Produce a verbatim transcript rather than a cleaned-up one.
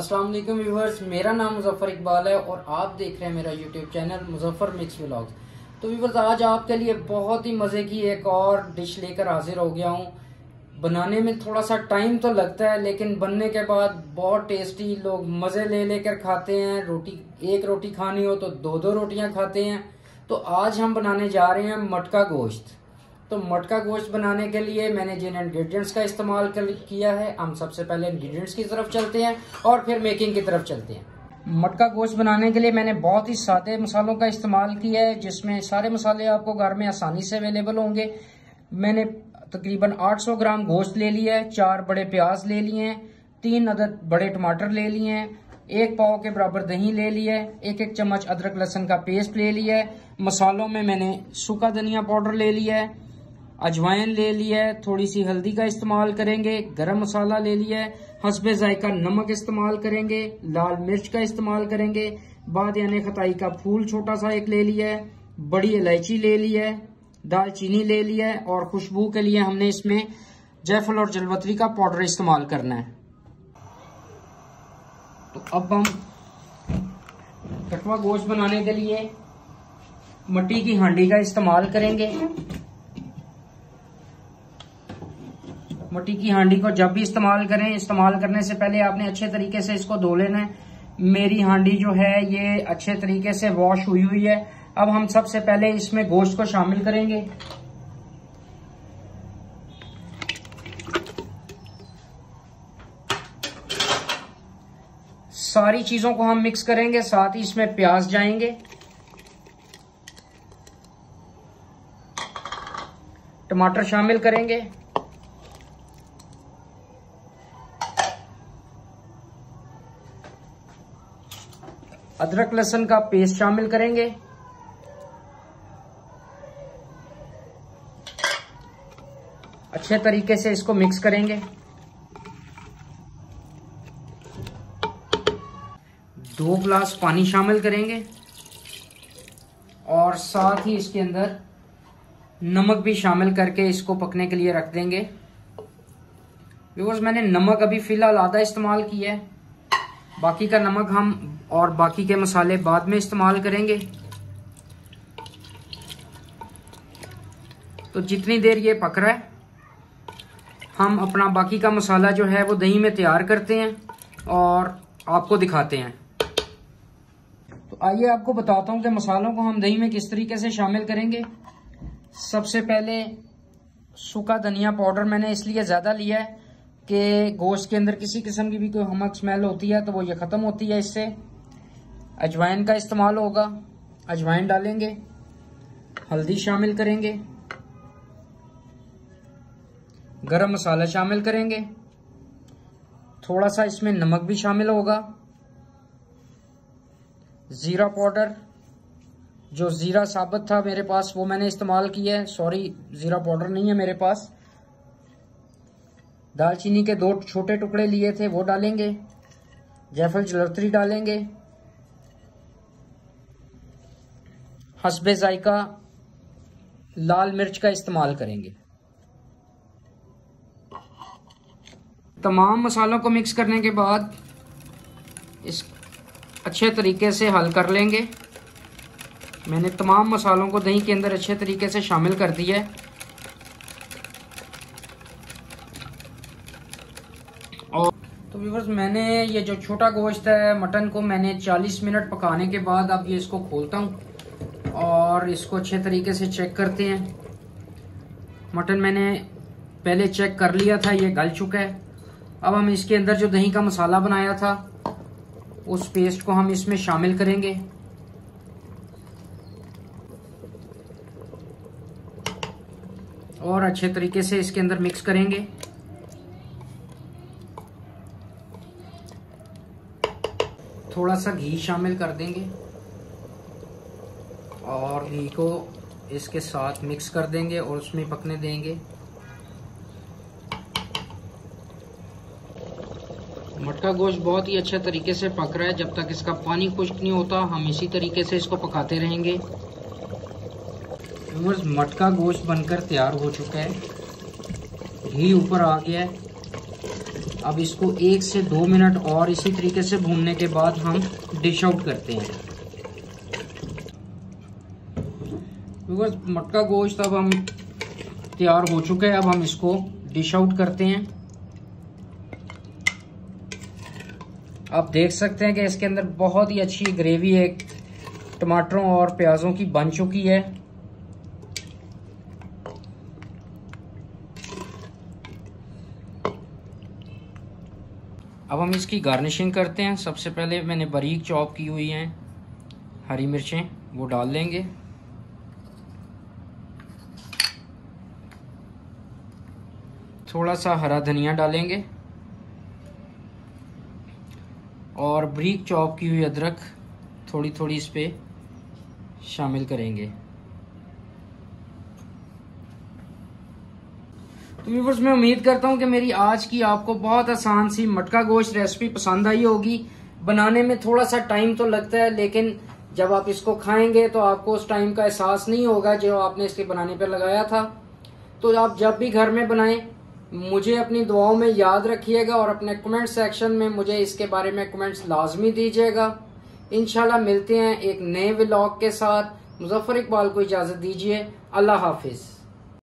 अस्सलाम वालेकुम व्यूवर्स, मेरा नाम मुजफ्फर इकबाल है और आप देख रहे हैं मेरा YouTube channel Muzaffar mix vlogs. तो व्यूवर्स, आज आपके लिए बहुत ही मज़े की एक और डिश लेकर हाजिर हो गया हूँ। बनाने में थोड़ा सा टाइम तो लगता है, लेकिन बनने के बाद बहुत टेस्टी, लोग मज़े ले लेकर खाते हैं। रोटी, एक रोटी खानी हो तो दो दो रोटियाँ खाते हैं। तो आज हम बनाने जा रहे हैं मटका गोश्त। तो मटका गोश्त बनाने के लिए मैंने जिन इंग्रेडिएंट्स का इस्तेमाल किया है, हम सबसे पहले इंग्रेडिएंट्स की तरफ चलते हैं और फिर मेकिंग की तरफ चलते हैं। मटका गोश्त बनाने के लिए मैंने बहुत ही सादे मसालों का इस्तेमाल किया है, जिसमें सारे मसाले आपको घर में आसानी से अवेलेबल होंगे। मैंने तकरीबन आठ सौ ग्राम गोश्त ले लिया है, चार बड़े प्याज ले लिए हैं, तीन अदद बड़े टमाटर ले लिए हैं, एक पाव के बराबर दही ले लिया है, एक एक चम्मच अदरक लहसुन का पेस्ट ले लिया है। मसालों में मैंने सूखा धनिया पाउडर ले लिया है, अजवाइन ले लिया है, थोड़ी सी हल्दी का इस्तेमाल करेंगे, गरम मसाला ले लिया है, हसबे जायका नमक इस्तेमाल करेंगे, लाल मिर्च का इस्तेमाल करेंगे, बाद यानी खताई का फूल छोटा सा एक ले लिया है, बड़ी इलायची ले लिया है, दालचीनी ले लिया है और खुशबू के लिए हमने इसमें जायफल और जलवतरी का पाउडर इस्तेमाल करना है। तो अब हम कटवा गोश्त बनाने के लिए मट्टी की हांडी का इस्तेमाल करेंगे। मट्टी की हांडी को जब भी इस्तेमाल करें, इस्तेमाल करने से पहले आपने अच्छे तरीके से इसको धो लेना है। मेरी हांडी जो है ये अच्छे तरीके से वॉश हुई हुई है। अब हम सबसे पहले इसमें गोश्त को शामिल करेंगे। सारी चीजों को हम मिक्स करेंगे, साथ ही इसमें प्याज जाएंगे, टमाटर शामिल करेंगे, अदरक लहसुन का पेस्ट शामिल करेंगे, अच्छे तरीके से इसको मिक्स करेंगे। दो गिलास पानी शामिल करेंगे और साथ ही इसके अंदर नमक भी शामिल करके इसको पकने के लिए रख देंगे। व्यूअर्स, मैंने नमक अभी फिलहाल आधा इस्तेमाल किया है, बाकी का नमक हम और बाकी के मसाले बाद में इस्तेमाल करेंगे। तो जितनी देर ये पक रहा है, हम अपना बाकी का मसाला जो है वो दही में तैयार करते हैं और आपको दिखाते हैं। तो आइए आपको बताता हूँ कि मसालों को हम दही में किस तरीके से शामिल करेंगे। सबसे पहले सूखा धनिया पाउडर मैंने इसलिए ज़्यादा लिया है कि गोश्त के अंदर किसी किस्म की भी कोई हमक स्मेल होती है तो वो ये ख़त्म होती है। इससे अजवाइन का इस्तेमाल होगा, अजवाइन डालेंगे, हल्दी शामिल करेंगे, गरम मसाला शामिल करेंगे, थोड़ा सा इसमें नमक भी शामिल होगा, ज़ीरा पाउडर, जो ज़ीरा साबुत था मेरे पास वो मैंने इस्तेमाल किया है, सॉरी ज़ीरा पाउडर नहीं है मेरे पास, दालचीनी के दो छोटे टुकड़े लिए थे वो डालेंगे, जायफल जलवतरी डालेंगे, हस्बे जायका लाल मिर्च का इस्तेमाल करेंगे। तमाम मसालों को मिक्स करने के बाद इस अच्छे तरीके से हल कर लेंगे। मैंने तमाम मसालों को दही के अंदर अच्छे तरीके से शामिल कर दिया है और तो व्यूवर्स, मैंने ये जो छोटा गोश्त है मटन को मैंने चालीस मिनट पकाने के बाद अब ये इसको खोलता हूँ और इसको अच्छे तरीके से चेक करते हैं। मटन मैंने पहले चेक कर लिया था, ये गल चुका है। अब हम इसके अंदर जो दही का मसाला बनाया था उस पेस्ट को हम इसमें शामिल करेंगे। और अच्छे तरीके से इसके अंदर मिक्स करेंगे। थोड़ा सा घी शामिल कर देंगे और घी को इसके साथ मिक्स कर देंगे और उसमें पकने देंगे। मटका गोश्त बहुत ही अच्छे तरीके से पक रहा है, जब तक इसका पानी खुश्क नहीं होता हम इसी तरीके से इसको पकाते रहेंगे। बस मटका गोश्त बनकर तैयार हो चुका है, घी ऊपर आ गया है। अब इसको एक से दो मिनट और इसी तरीके से भूनने के बाद हम डिश आउट करते हैं। व्यूअर्स, मटका गोश्त अब हम तैयार हो चुका है। अब हम इसको डिश आउट करते हैं। आप देख सकते हैं कि इसके अंदर बहुत ही अच्छी ग्रेवी है, टमाटरों और प्याजों की बन चुकी है। अब हम इसकी गार्निशिंग करते हैं। सबसे पहले मैंने बारीक चॉप की हुई हैं हरी मिर्चें, वो डाल देंगे। थोड़ा सा हरा धनिया डालेंगे और बारीक चॉप की हुई अदरक थोड़ी थोड़ी इस पे शामिल करेंगे। तो व्यूअर्स, मैं उम्मीद करता हूं कि मेरी आज की आपको बहुत आसान सी मटका गोश्त रेसिपी पसंद आई होगी। बनाने में थोड़ा सा टाइम तो लगता है, लेकिन जब आप इसको खाएंगे तो आपको उस टाइम का एहसास नहीं होगा जो आपने इसके बनाने पर लगाया था। तो आप जब भी घर में बनाएं, मुझे अपनी दुआओं में याद रखिएगा और अपने कमेंट सेक्शन में मुझे इसके बारे में कमेंट्स लाजमी दीजिएगा। इंशाल्लाह मिलते हैं एक नए व्लॉग के साथ। मुजफ्फर इकबाल को इजाज़त दीजिए। अल्लाह हाफिज़।